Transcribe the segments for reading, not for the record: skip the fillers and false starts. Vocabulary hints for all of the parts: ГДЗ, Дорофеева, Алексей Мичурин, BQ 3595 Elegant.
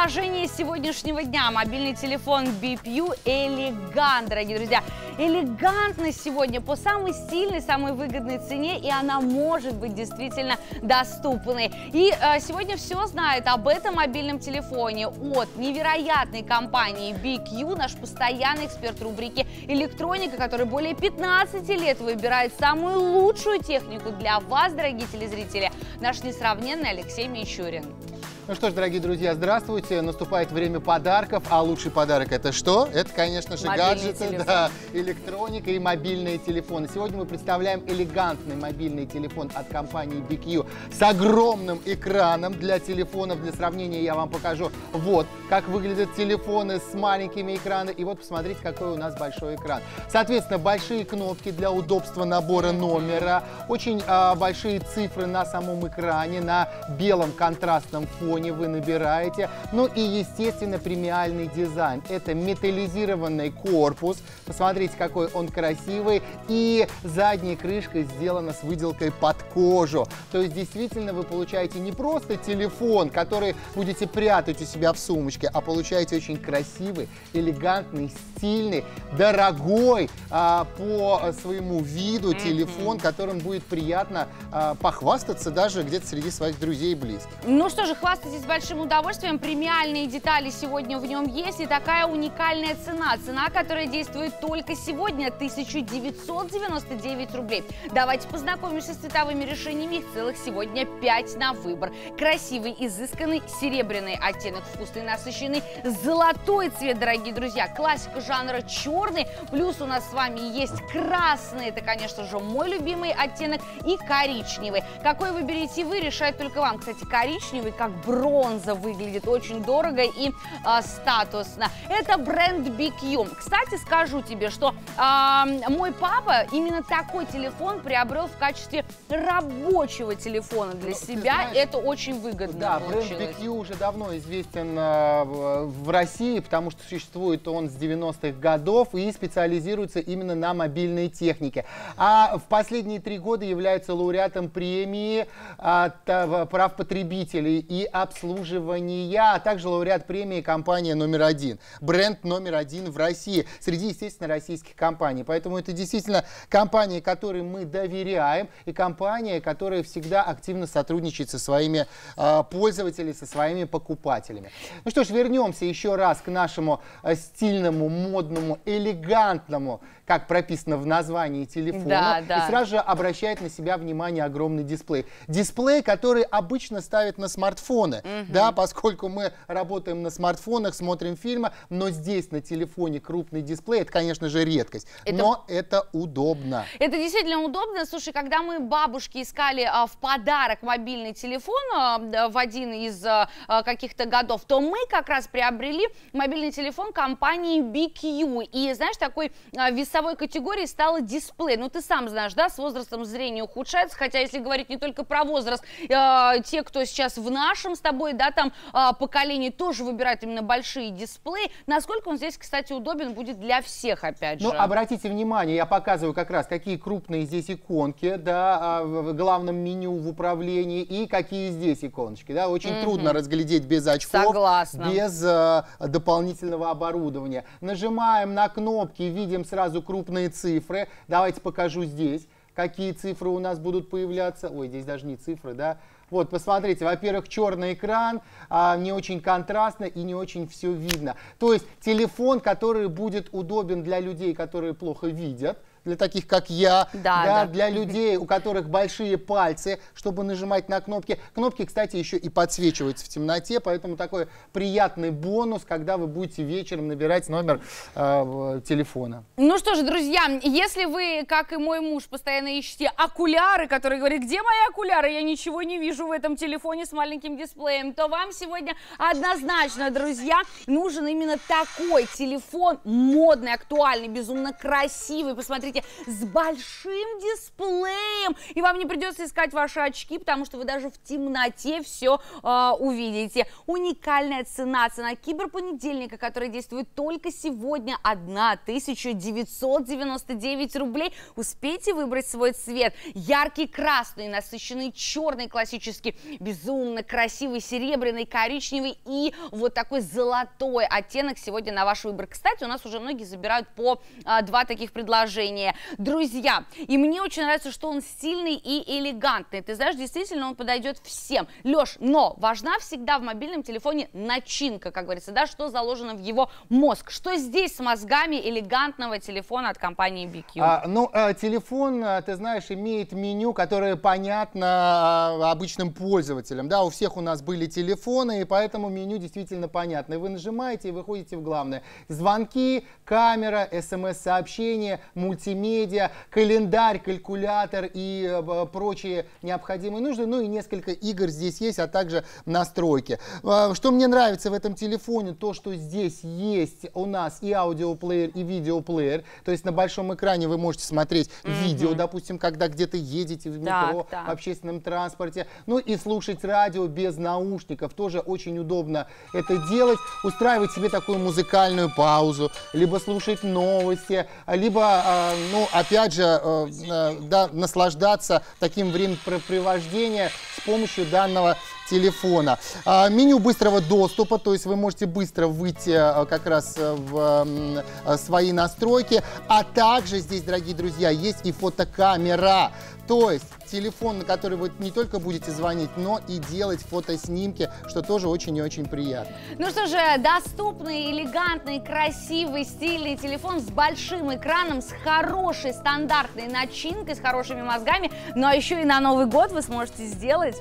предложение сегодняшнего дня. Мобильный телефон BQ Elegant, дорогие друзья. Элегантность сегодня по самой сильной, самой выгодной цене, и она может быть действительно доступной. И сегодня все знает об этом мобильном телефоне от невероятной компании BQ, наш постоянный эксперт рубрики «Электроника», который более 15 лет выбирает самую лучшую технику для вас, дорогие телезрители, наш несравненный Алексей Мичурин. Ну что ж, дорогие друзья, здравствуйте. Наступает время подарков. А лучший подарок это что? Это, конечно же, гаджеты, да, электроника и мобильные телефоны. Сегодня мы представляем элегантный мобильный телефон от компании BQ с огромным экраном для телефонов. Для сравнения я вам покажу, вот, как выглядят телефоны с маленькими экранами. И вот, посмотрите, какой у нас большой экран. Соответственно, большие кнопки для удобства набора номера. Очень большие цифры на самом экране, на белом контрастном фоне вы набираете. Ну и, естественно, премиальный дизайн. Это металлизированный корпус. Посмотрите, какой он красивый. И задняя крышка сделана с выделкой под кожу. То есть, действительно, вы получаете не просто телефон, который будете прятать у себя в сумочке, а получаете очень красивый, элегантный, стильный, дорогой по своему виду телефон, которым будет приятно похвастаться даже где-то среди своих друзей и близких. Ну что же, хвастаться с большим удовольствием. Премиальные детали сегодня в нем есть. И такая уникальная цена. Цена, которая действует только сегодня. 1999 рублей. Давайте познакомимся с цветовыми решениями. Их целых сегодня 5 на выбор. Красивый, изысканный, серебряный оттенок, вкусный, насыщенный, золотой цвет, дорогие друзья. Классика жанра черный. Плюс у нас с вами есть красный. Это, конечно же, мой любимый оттенок. И коричневый. Какой выберете вы, решать только вам. Кстати, коричневый, как бронза, выглядит очень дорого и статусно. Это бренд BQ. Кстати, скажу тебе, что мой папа именно такой телефон приобрел в качестве рабочего телефона для себя. Знаешь, это очень выгодно. Да, бренд BQ уже давно известен в России, потому что существует он с 90-х годов и специализируется именно на мобильной технике. А в последние 3 года является лауреатом премии от прав потребителей и обслуживания, а также лауреат премии «Компания №1», бренд №1 в России, среди, естественно, российских компаний. Поэтому это действительно компания, которой мы доверяем, и компания, которая всегда активно сотрудничает со своими пользователями, со своими покупателями. Ну что ж, вернемся еще раз к нашему стильному, модному, элегантному, как прописано в названии, телефону. Да, да. И сразу же обращает на себя внимание огромный дисплей. Дисплей, который обычно ставят на смартфоны, да, поскольку мы работаем на смартфонах, смотрим фильмы, но здесь на телефоне крупный дисплей, это, конечно же, редкость, но это удобно. Это действительно удобно. Слушай, когда мы бабушке искали в подарок мобильный телефон в один из каких-то годов, то мы как раз приобрели мобильный телефон компании BQ, и, знаешь, такой весовой категории стало дисплей. Ну, ты сам знаешь, да, с возрастом зрение ухудшается, хотя, если говорить не только про возраст, те, кто сейчас в нашем с тобой, да, там поколение, тоже выбирают именно большие дисплеи. Насколько он здесь, кстати, удобен будет для всех, опять же. Ну, обратите внимание, я показываю как раз, какие крупные здесь иконки, да, в главном меню, в управлении, и какие здесь иконочки, да, очень трудно разглядеть без очков, без дополнительного оборудования. Нажимаем на кнопки, видим сразу крупные цифры. Давайте покажу здесь, какие цифры у нас будут появляться. Ой, здесь даже не цифры, да. Вот, посмотрите, во-первых, черный экран, не очень контрастно и не очень все видно. То есть телефон, который будет удобен для людей, которые плохо видят, для таких, как я, да, да, для людей, у которых большие пальцы, чтобы нажимать на кнопки. Кнопки, кстати, еще и подсвечиваются в темноте, поэтому такой приятный бонус, когда вы будете вечером набирать номер телефона. Ну что же, друзья, если вы, как и мой муж, постоянно ищете окуляры, которые говорят, где мои окуляры, я ничего не вижу в этом телефоне с маленьким дисплеем, то вам сегодня однозначно, друзья, нужен именно такой телефон, модный, актуальный, безумно красивый. Посмотрите, смотрите, с большим дисплеем, и вам не придется искать ваши очки, потому что вы даже в темноте все увидите. Уникальная цена киберпонедельника, которая действует только сегодня, 1999 рублей. Успейте выбрать свой цвет. Яркий красный, насыщенный черный, классический, безумно красивый, серебряный, коричневый и вот такой золотой оттенок сегодня на ваш выбор. Кстати, у нас уже многие забирают по два таких предложения. Друзья, и мне очень нравится, что он стильный и элегантный. Ты знаешь, действительно, он подойдет всем. Леш, но важна всегда в мобильном телефоне начинка, как говорится, да, что заложено в его мозг. Что здесь с мозгами элегантного телефона от компании BQ? Телефон, ты знаешь, имеет меню, которое понятно обычным пользователям. Да, у всех у нас были телефоны, и поэтому меню действительно понятно. И вы нажимаете и выходите в главное. Звонки, камера, смс-сообщения, мультимедиа, календарь, калькулятор и прочие необходимые нужды. Ну и несколько игр здесь есть, а также настройки. Что мне нравится в этом телефоне, то, что здесь есть у нас и аудиоплеер, и видеоплеер. То есть на большом экране вы можете смотреть видео, допустим, когда где-то едете в метро, в общественном транспорте. Ну и слушать радио без наушников. Тоже очень удобно это делать. Устраивать себе такую музыкальную паузу, либо слушать новости, либо, ну, опять же, да, наслаждаться таким времяпрепровождением с помощью данного телефона. Меню быстрого доступа, то есть вы можете быстро выйти как раз в свои настройки. А также здесь, дорогие друзья, есть и фотокамера. То есть телефон, на который вы не только будете звонить, но и делать фотоснимки, что тоже очень и очень приятно. Ну что же, доступный, элегантный, красивый, стильный телефон с большим экраном, с хорошей стандартной начинкой, с хорошими мозгами. Ну а еще и на Новый год вы сможете сделать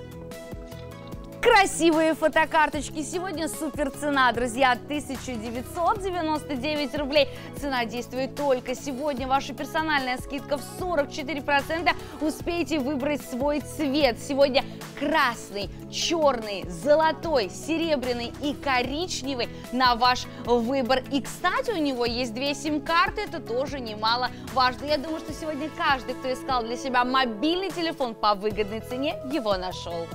красивые фотокарточки. Сегодня супер цена, друзья, 1999 рублей. Цена действует только сегодня. Ваша персональная скидка в 44%. Успейте выбрать свой цвет. Сегодня красный, черный, золотой, серебряный и коричневый на ваш выбор. И, кстати, у него есть две сим-карты. Это тоже немало важно. Я думаю, что сегодня каждый, кто искал для себя мобильный телефон по выгодной цене, его нашел.